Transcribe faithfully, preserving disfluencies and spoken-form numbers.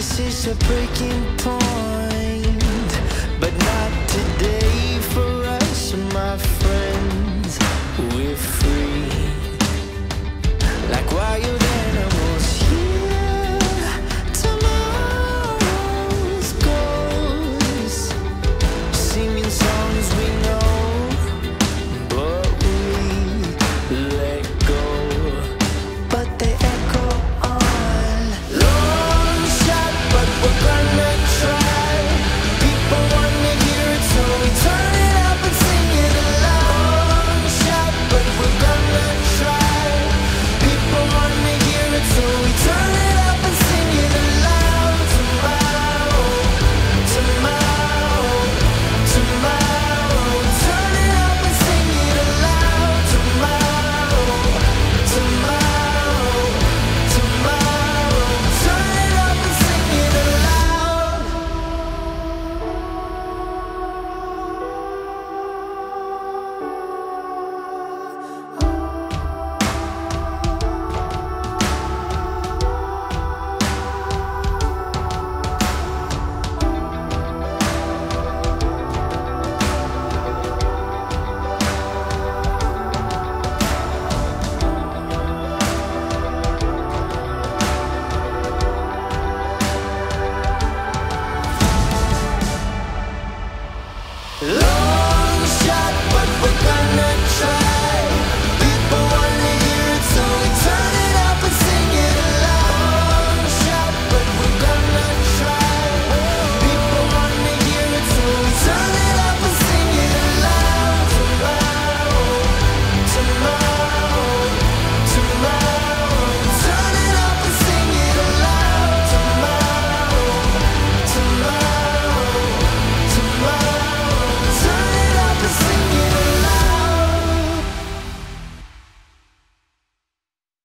This is a breaking point.